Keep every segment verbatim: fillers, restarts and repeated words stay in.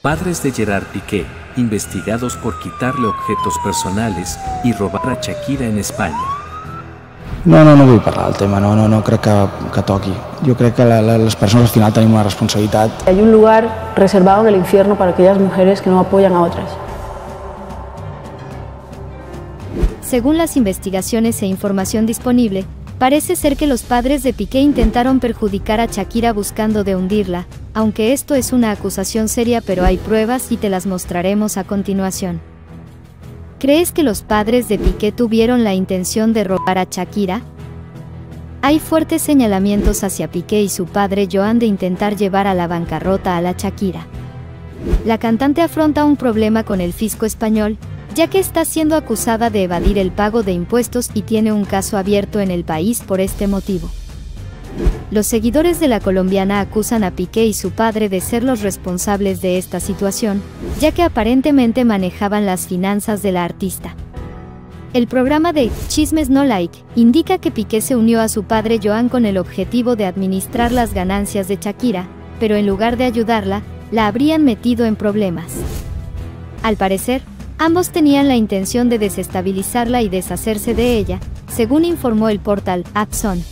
Padres de Gerard Piqué, investigados por quitarle objetos personales y robar a Shakira en España. No, no, no vull parlar del tema, no, no, no crec que, que toqui. Yo creo que la, la, las personas al final tienen una responsabilidad. Hay un lugar reservado en el infierno para aquellas mujeres que no apoyan a otras. Según las investigaciones e información disponible, parece ser que los padres de Piqué intentaron perjudicar a Shakira buscando de hundirla, aunque esto es una acusación seria, pero hay pruebas y te las mostraremos a continuación. ¿Crees que los padres de Piqué tuvieron la intención de robar a Shakira? Hay fuertes señalamientos hacia Piqué y su padre Joan de intentar llevar a la bancarrota a la Shakira. La cantante afronta un problema con el fisco español, ya que está siendo acusada de evadir el pago de impuestos y tiene un caso abierto en el país por este motivo. Los seguidores de la colombiana acusan a Piqué y su padre de ser los responsables de esta situación, ya que aparentemente manejaban las finanzas de la artista. El programa de Chismes No Like indica que Piqué se unió a su padre Joan con el objetivo de administrar las ganancias de Shakira, pero en lugar de ayudarla, la habrían metido en problemas. Al parecer, ambos tenían la intención de desestabilizarla y deshacerse de ella, según informó el portal Abson.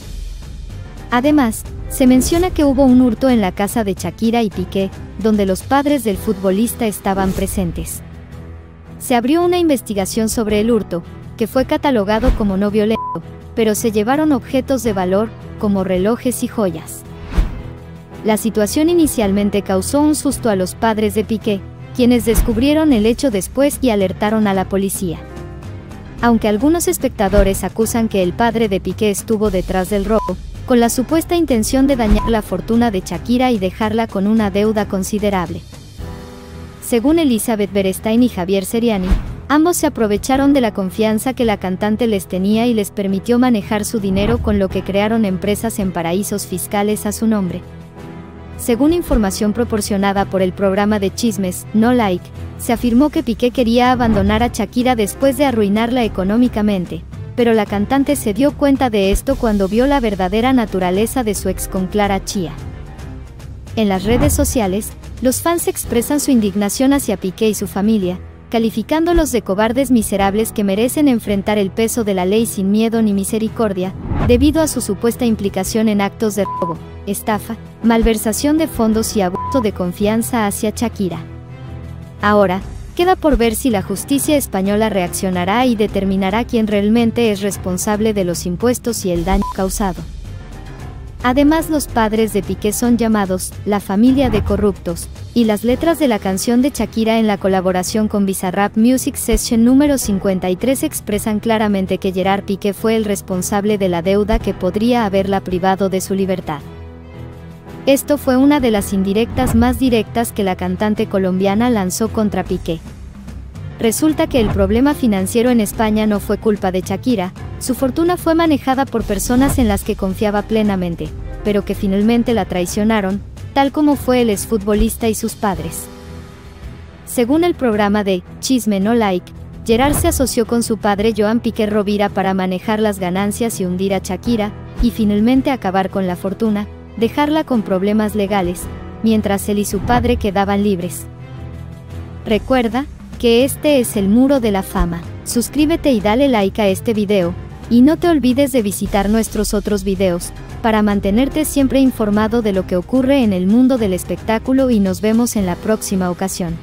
Además, se menciona que hubo un hurto en la casa de Shakira y Piqué, donde los padres del futbolista estaban presentes. Se abrió una investigación sobre el hurto, que fue catalogado como no violento, pero se llevaron objetos de valor, como relojes y joyas. La situación inicialmente causó un susto a los padres de Piqué, quienes descubrieron el hecho después y alertaron a la policía. Aunque algunos espectadores acusan que el padre de Piqué estuvo detrás del robo, con la supuesta intención de dañar la fortuna de Shakira y dejarla con una deuda considerable. Según Elizabeth Berestain y Javier Ceriani, ambos se aprovecharon de la confianza que la cantante les tenía y les permitió manejar su dinero, con lo que crearon empresas en paraísos fiscales a su nombre. Según información proporcionada por el programa de Chismes No Like, se afirmó que Piqué quería abandonar a Shakira después de arruinarla económicamente, pero la cantante se dio cuenta de esto cuando vio la verdadera naturaleza de su ex con Clara Chía. En las redes sociales, los fans expresan su indignación hacia Piqué y su familia, calificándolos de cobardes miserables que merecen enfrentar el peso de la ley sin miedo ni misericordia, debido a su supuesta implicación en actos de robo, estafa, malversación de fondos y abuso de confianza hacia Shakira. Ahora, queda por ver si la justicia española reaccionará y determinará quién realmente es responsable de los impuestos y el daño causado. Además, los padres de Piqué son llamados la familia de corruptos, y las letras de la canción de Shakira en la colaboración con Bizarrap Music Session número cincuenta y tres expresan claramente que Gerard Piqué fue el responsable de la deuda que podría haberla privado de su libertad. Esto fue una de las indirectas más directas que la cantante colombiana lanzó contra Piqué. Resulta que el problema financiero en España no fue culpa de Shakira, su fortuna fue manejada por personas en las que confiaba plenamente, pero que finalmente la traicionaron, tal como fue el exfutbolista y sus padres. Según el programa de Chisme No Like, Gerard se asoció con su padre Joan Piqué Rovira para manejar las ganancias y hundir a Shakira, y finalmente acabar con la fortuna, dejarla con problemas legales, mientras él y su padre quedaban libres. Recuerda que este es el muro de la fama. Suscríbete y dale like a este video, y no te olvides de visitar nuestros otros videos, para mantenerte siempre informado de lo que ocurre en el mundo del espectáculo, y nos vemos en la próxima ocasión.